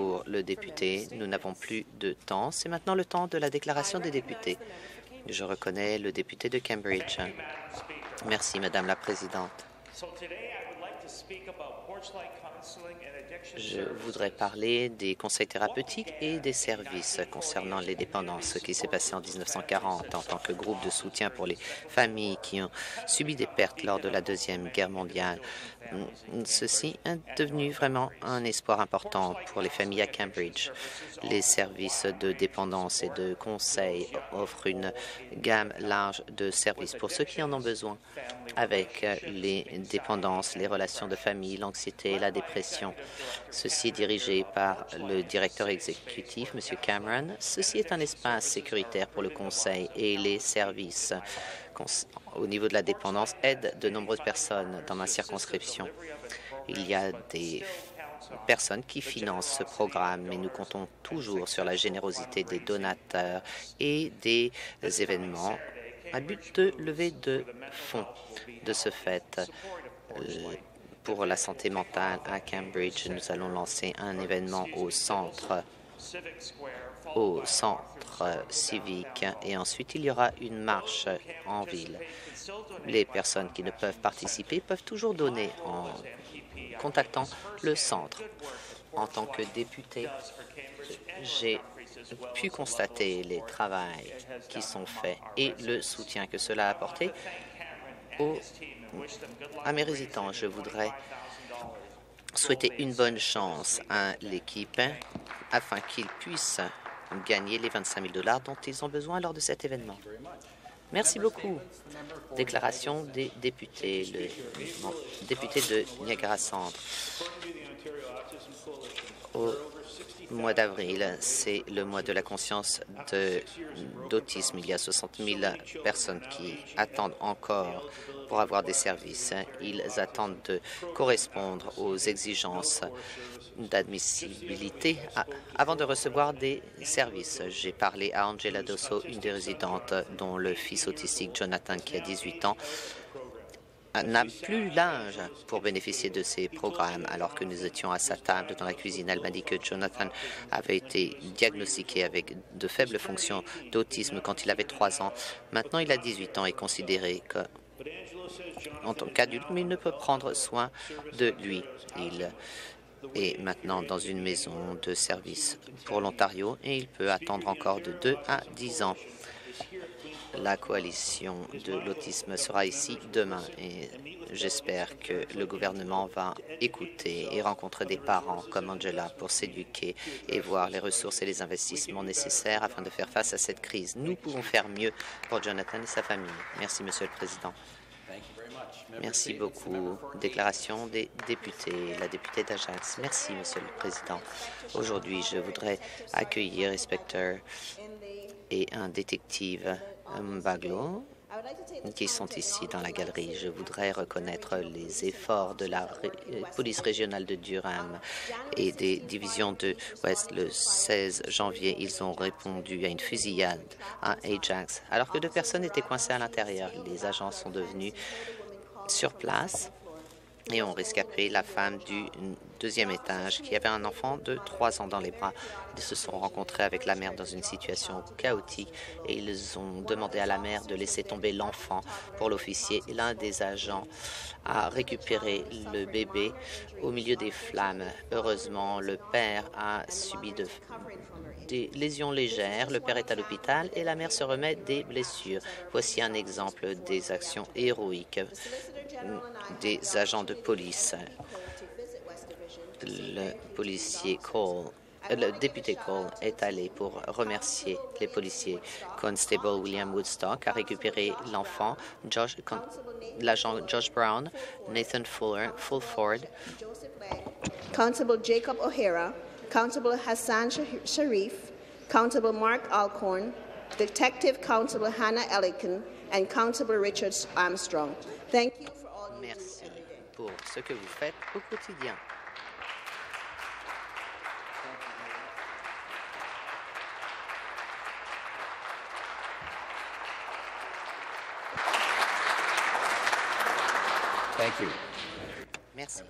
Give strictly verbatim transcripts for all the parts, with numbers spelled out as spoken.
pour le député. Nous n'avons plus de temps. C'est maintenant le temps de la déclaration des députés. Je reconnais le député de Cambridge. Merci, Madame la Présidente. Je voudrais parler des conseils thérapeutiques et des services concernant les dépendances, ce qui s'est passé en mille neuf cent quarante en tant que groupe de soutien pour les familles qui ont subi des pertes lors de la Deuxième Guerre mondiale. Ceci est devenu vraiment un espoir important pour les familles à Cambridge. Les services de dépendance et de conseil offrent une gamme large de services pour ceux qui en ont besoin, avec les dépendances, les relations de famille, l'anxiété et la dépression. Ceci est dirigé par le directeur exécutif, M. Cameron. Ceci est un espace sécuritaire pour le conseil et les services. Au niveau de la dépendance, aide de nombreuses personnes dans ma circonscription. Il y a des personnes qui financent ce programme, mais nous comptons toujours sur la générosité des donateurs et des événements à but de levée de fonds. De ce fait, pour la santé mentale à Cambridge, nous allons lancer un événement au centre au centre civique et ensuite il y aura une marche en ville. Les personnes qui ne peuvent participer peuvent toujours donner en contactant le centre. En tant que député, j'ai pu constater les travaux qui sont faits et le soutien que cela a apporté aux, à mes résidents. Je voudrais souhaiter une bonne chance à l'équipe afin qu'ils puissent gagner les vingt-cinq mille dollars dont ils ont besoin lors de cet événement. Merci beaucoup. Déclaration des députés. Le bon, député de Niagara-Centre. Au mois d'avril, c'est le mois de la conscience d'autisme. Il y a soixante mille personnes qui attendent encore pour avoir des services. Ils attendent de correspondre aux exigences d'admissibilité avant de recevoir des services. J'ai parlé à Angela Dosso, une des résidentes dont le fils autistique Jonathan, qui a dix-huit ans, n'a plus l'âge pour bénéficier de ces programmes. Alors que nous étions à sa table dans la cuisine, elle m'a dit que Jonathan avait été diagnostiqué avec de faibles fonctions d'autisme quand il avait trois ans. Maintenant, il a dix-huit ans et est considéré que, en tant qu'adulte, mais il ne peut prendre soin de lui. Il est maintenant dans une maison de service pour l'Ontario et il peut attendre encore de deux à dix ans. La coalition de l'autisme sera ici demain et j'espère que le gouvernement va écouter et rencontrer des parents comme Angela pour s'éduquer et voir les ressources et les investissements nécessaires afin de faire face à cette crise. Nous pouvons faire mieux pour Jonathan et sa famille. Merci, Monsieur le Président. Merci beaucoup. Déclaration des députés. La députée d'Ajax. Merci, Monsieur le Président. Aujourd'hui, je voudrais accueillir l'inspecteur et un détective Mbaglo qui sont ici dans la galerie. Je voudrais reconnaître les efforts de la ré police régionale de Durham et des divisions de West. Le seize janvier, ils ont répondu à une fusillade à Ajax, alors que deux personnes étaient coincées à l'intérieur. Les agents sont devenus sur place et ont rescapé la femme du deuxième étage qui avait un enfant de trois ans dans les bras. Ils se sont rencontrés avec la mère dans une situation chaotique et ils ont demandé à la mère de laisser tomber l'enfant pour l'officier. L'un des agents a récupéré le bébé au milieu des flammes. Heureusement, le père a subi de, des lésions légères. Le père est à l'hôpital et la mère se remet des blessures. Voici un exemple des actions héroïques des agents de police. Le policier Cole, le député Cole est allé pour remercier les policiers. Constable William Woodstock a récupéré l'enfant, l'agent Josh Brown, Nathan Fuller, Fulford, Constable Jacob O'Hara, Constable Hassan Sharif, Constable Mark Alcorn, Detective Constable Hannah Ellican et Constable Richard Armstrong. Thank you for all you Merci do pour ce que vous faites au quotidien. Thank you. Merci.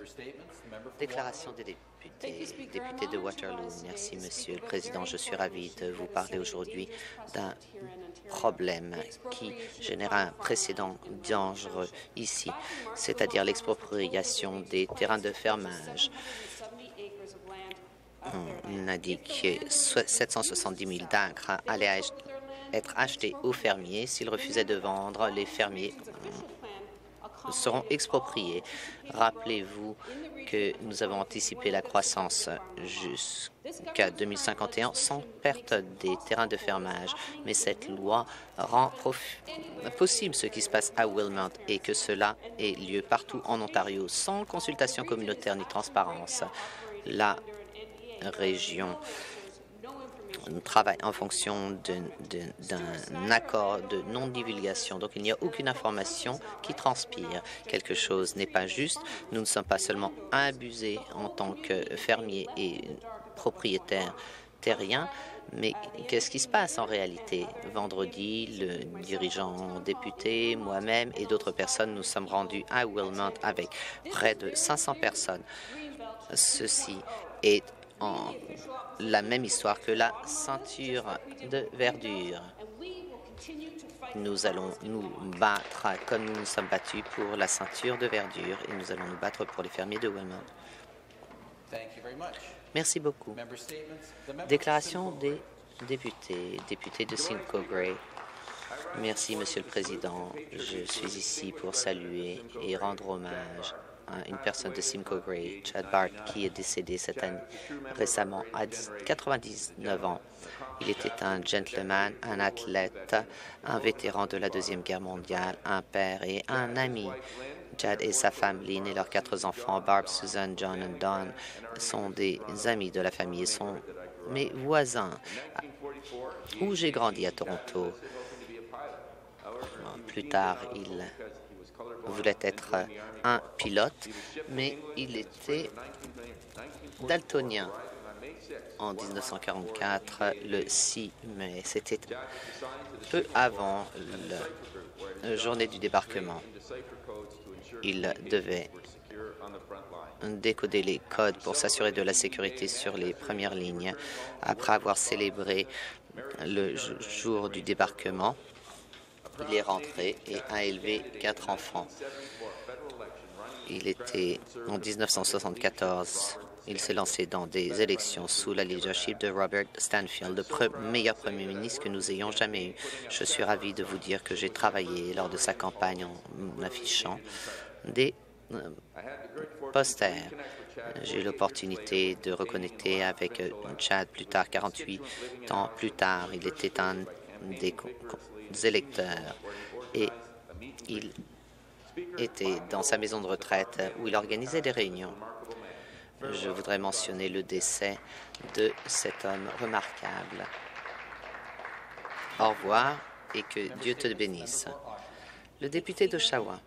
Déclaration des députés. député, député de Waterloo. Merci, Monsieur le Président. Je suis ravi de vous parler aujourd'hui d'un problème qui génère un précédent dangereux ici, c'est-à-dire l'expropriation des terrains de fermage. On indique que sept cent soixante-dix mille acres allaient être achetés aux fermiers. S'ils refusaient de vendre, les fermiers seront expropriés. Rappelez-vous que nous avons anticipé la croissance jusqu'à deux mille cinquante et un sans perte des terrains de fermage. Mais cette loi rend possible ce qui se passe à Wilmot et que cela ait lieu partout en Ontario sans consultation communautaire ni transparence. La région travaille en fonction d'un accord de non-divulgation. Donc, il n'y a aucune information qui transpire. Quelque chose n'est pas juste. Nous ne sommes pas seulement abusés en tant que fermiers et propriétaires terriens, mais qu'est-ce qui se passe en réalité? Vendredi, le dirigeant député, moi-même et d'autres personnes, nous sommes rendus à Wilmot avec près de cinq cents personnes. Ceci est en la même histoire que la ceinture de verdure. Nous allons nous battre comme nous nous sommes battus pour la ceinture de verdure et nous allons nous battre pour les fermiers de Wilmot. Merci beaucoup. Déclaration des députés, député de Simcoe Grey. Merci, Monsieur le Président. Je suis ici pour saluer et rendre hommage une personne de Simcoe Grey, Chad Bart, qui est décédé cette année récemment à quatre-vingt-dix-neuf ans. Il était un gentleman, un athlète, un vétéran de la Deuxième Guerre mondiale, un père et un ami. Chad et sa femme Lynn et leurs quatre enfants, Barb, Susan, John et Don, sont des amis de la famille, sont mes voisins, où j'ai grandi à Toronto. Plus tard, il voulait être un pilote, mais il était daltonien. En mille neuf cent quarante-quatre, le six mai, c'était peu avant la journée du débarquement. Il devait décoder les codes pour s'assurer de la sécurité sur les premières lignes. Après avoir célébré le jour du débarquement, il est rentré et a élevé quatre enfants. Il était en mille neuf cent soixante-quatorze. Il s'est lancé dans des élections sous la leadership de Robert Stanfield, le pre meilleur premier ministre que nous ayons jamais eu. Je suis ravi de vous dire que j'ai travaillé lors de sa campagne en affichant des euh, posters. J'ai eu l'opportunité de reconnecter avec Chad plus tard, quarante-huit ans plus tard. Il était un des électeurs et il était dans sa maison de retraite où il organisait des réunions. Je voudrais mentionner le décès de cet homme remarquable. Au revoir et que Dieu te bénisse. Le député d'Oshawa.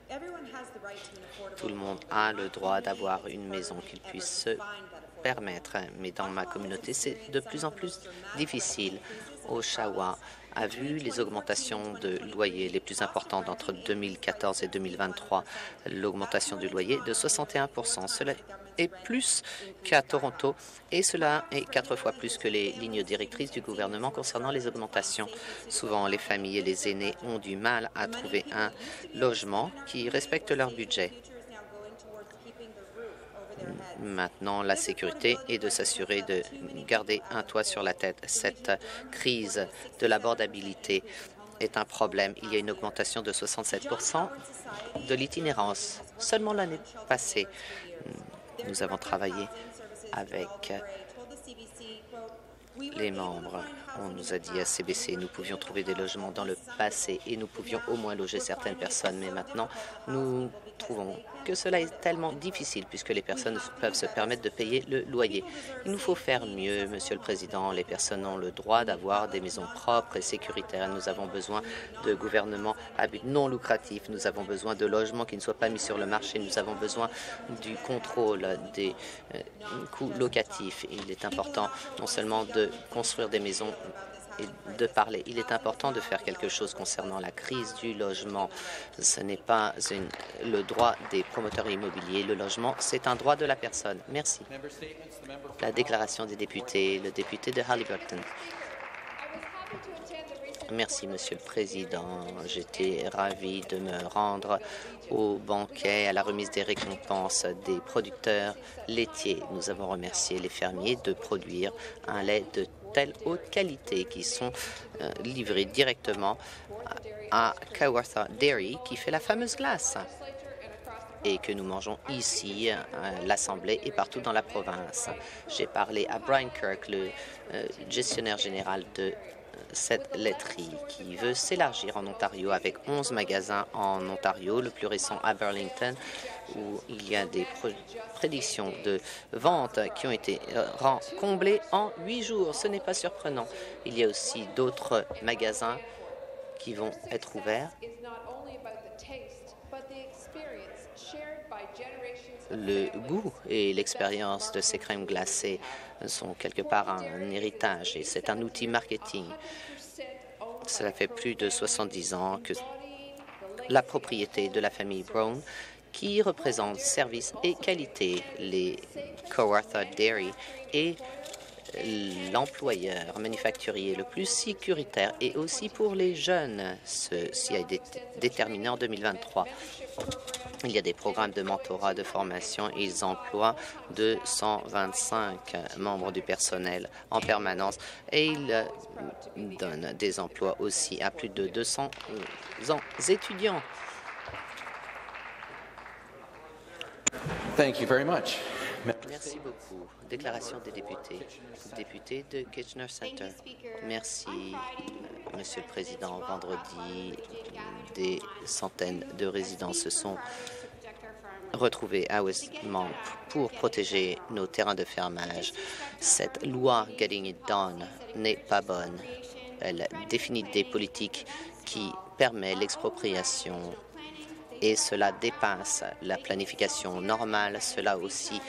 Tout le monde a le droit d'avoir une maison qu'il puisse se permettre, mais dans ma communauté, c'est de plus en plus difficile. Oshawa a vu les augmentations de loyers les plus importantes entre deux mille quatorze et deux mille vingt-trois. L'augmentation du loyer de soixante et un pour cent. Cela est plus qu'à Toronto et cela est quatre fois plus que les lignes directrices du gouvernement concernant les augmentations. Souvent, les familles et les aînés ont du mal à trouver un logement qui respecte leur budget. Maintenant, la sécurité est de s'assurer de garder un toit sur la tête. Cette crise de l'abordabilité est un problème. Il y a une augmentation de soixante-sept pour cent de l'itinérance. Seulement l'année passée, nous avons travaillé avec les membres. On nous a dit à C B C, nous pouvions trouver des logements dans le passé et nous pouvions au moins loger certaines personnes. Mais maintenant, nous trouvons que cela est tellement difficile puisque les personnes peuvent se permettre de payer le loyer. Il nous faut faire mieux, Monsieur le Président. Les personnes ont le droit d'avoir des maisons propres et sécuritaires. Nous avons besoin de gouvernements à but non lucratif. Nous avons besoin de logements qui ne soient pas mis sur le marché. Nous avons besoin du contrôle des euh, coûts locatifs. Il est important non seulement de de construire des maisons et de parler. Il est important de faire quelque chose concernant la crise du logement. Ce n'est pas une, le droit des promoteurs immobiliers. Le logement, c'est un droit de la personne. Merci. La déclaration des députés, le député de Halliburton. Merci, Monsieur le Président. J'étais ravie de me rendre au banquet, à la remise des récompenses des producteurs laitiers. Nous avons remercié les fermiers de produire un lait de telle haute qualité qui sont euh, livrés directement à Kawartha Dairy, qui fait la fameuse glace et que nous mangeons ici à l'Assemblée et partout dans la province. J'ai parlé à Brian Kirk, le euh, gestionnaire général de cette laiterie qui veut s'élargir en Ontario avec onze magasins en Ontario, le plus récent à Burlington, où il y a des prédictions de vente qui ont été comblées en huit jours. Ce n'est pas surprenant. Il y a aussi d'autres magasins qui vont être ouverts. Le goût et l'expérience de ces crèmes glacées sont quelque part un héritage et c'est un outil marketing. Cela fait plus de soixante-dix ans que la propriété de la famille Brown, qui représente service et qualité, les Kawartha Dairy, est l'employeur manufacturier le plus sécuritaire et aussi pour les jeunes. Ceci a été déterminé en deux mille vingt-trois. Il y a des programmes de mentorat, de formation. Ils emploient deux cent vingt-cinq membres du personnel en permanence et ils donnent des emplois aussi à plus de deux cents étudiants. Thank you very much. Merci beaucoup. Déclaration des députés. Député de Kitchener Center. Merci, Monsieur le Président. Vendredi, des centaines de résidents se sont retrouvés à Westmont pour protéger nos terrains de fermage. Cette loi « Getting it done » n'est pas bonne. Elle définit des politiques qui permettent l'expropriation et cela dépasse la planification normale. Cela aussi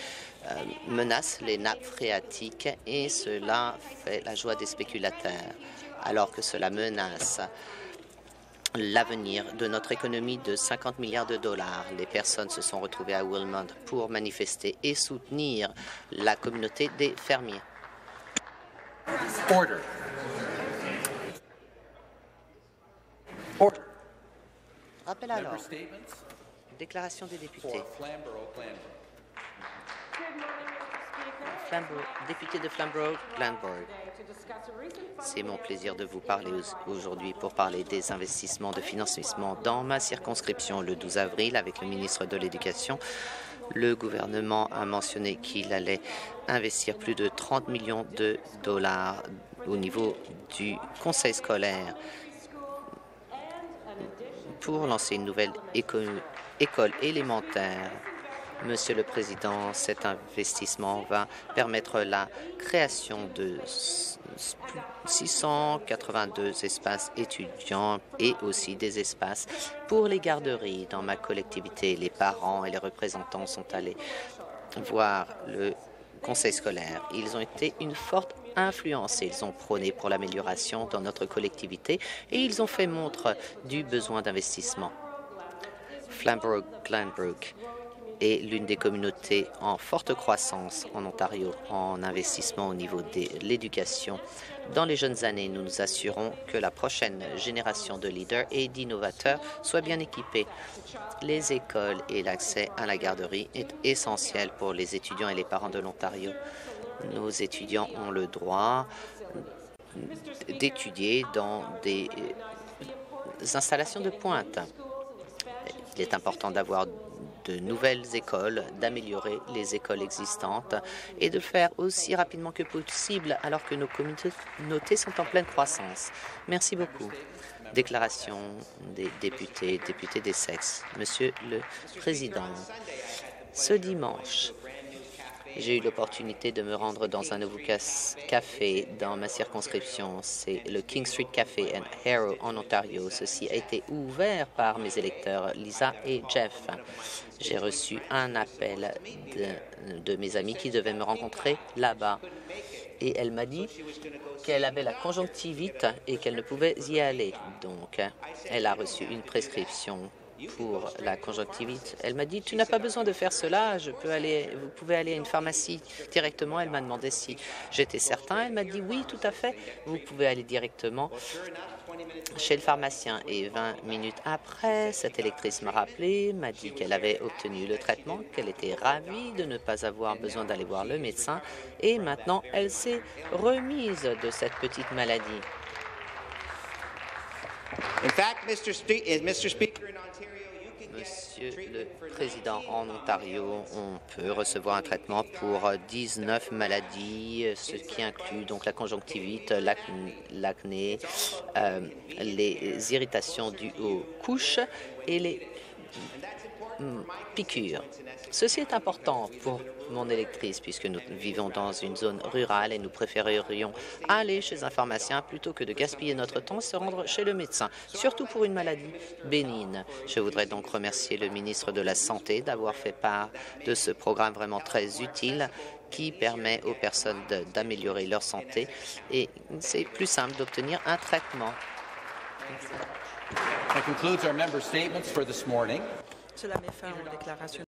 euh, menace les nappes phréatiques et cela fait la joie des spéculateurs, alors que cela menace l'avenir de notre économie de cinquante milliards de dollars. Les personnes se sont retrouvées à Wilmot pour manifester et soutenir la communauté des fermiers. Order. Order. Rappel à l'ordre. Déclaration des députés. Député de Flamborough-Glanbrook. C'est mon plaisir de vous parler aujourd'hui pour parler des investissements de financement dans ma circonscription. Le douze avril, avec le ministre de l'Éducation, le gouvernement a mentionné qu'il allait investir plus de trente millions de dollars au niveau du conseil scolaire pour lancer une nouvelle éco école élémentaire. Monsieur le Président, cet investissement va permettre la création de six cent quatre-vingt-deux espaces étudiants et aussi des espaces pour les garderies. Dans ma collectivité, les parents et les représentants sont allés voir le conseil scolaire. Ils ont été une forte influence et ils ont prôné pour l'amélioration dans notre collectivité et ils ont fait montre du besoin d'investissement. Flamborough-Glanbrook est l'une des communautés en forte croissance en Ontario en investissement au niveau de l'éducation. Dans les jeunes années, nous nous assurons que la prochaine génération de leaders et d'innovateurs soit bien équipée. Les écoles et l'accès à la garderie est essentiel pour les étudiants et les parents de l'Ontario. Nos étudiants ont le droit d'étudier dans des installations de pointe. Il est important d'avoir de nouvelles écoles, d'améliorer les écoles existantes et de le faire aussi rapidement que possible alors que nos communautés sont en pleine croissance. Merci beaucoup. Déclaration des députés, députés des sexes. Monsieur le Président, ce dimanche, j'ai eu l'opportunité de me rendre dans un nouveau café dans ma circonscription. C'est le King Street Café à Harrow, en Ontario. Ceci a été ouvert par mes électeurs Lisa et Jeff. J'ai reçu un appel de, de mes amis qui devaient me rencontrer là-bas. et elle m'a dit qu'elle avait la conjonctivite et qu'elle ne pouvait y aller. Donc, elle a reçu une prescription pour la conjonctivite. Elle m'a dit, tu n'as pas besoin de faire cela, je peux aller, vous pouvez aller à une pharmacie directement. Elle m'a demandé si j'étais certain. Elle m'a dit, oui, tout à fait, vous pouvez aller directement chez le pharmacien. Et vingt minutes après, cette électrice m'a rappelé, m'a dit qu'elle avait obtenu le traitement, qu'elle était ravie de ne pas avoir besoin d'aller voir le médecin. Et maintenant, elle s'est remise de cette petite maladie. Monsieur le Président, en Ontario, on peut recevoir un traitement pour dix-neuf maladies, ce qui inclut donc la conjonctivite, l'acné, euh, les irritations dues aux couches et les piqûres. Ceci est important pour mon électrice, puisque nous vivons dans une zone rurale et nous préférerions aller chez un pharmacien plutôt que de gaspiller notre temps et se rendre chez le médecin, surtout pour une maladie bénigne. Je voudrais donc remercier le ministre de la Santé d'avoir fait part de ce programme vraiment très utile qui permet aux personnes d'améliorer leur santé et c'est plus simple d'obtenir un traitement. That concludes our member statements for this morning. Cela met fin aux déclarations.